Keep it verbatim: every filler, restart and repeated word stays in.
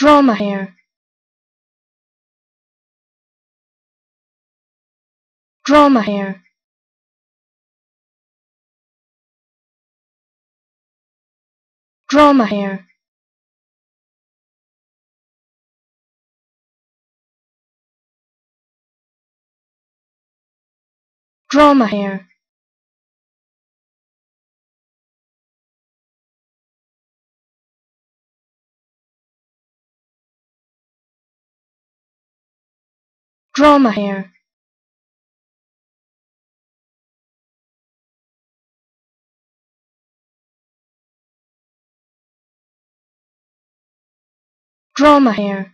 Dromahair, Dromahair, Dromahair, Dromahair, Dromahair, Dromahair.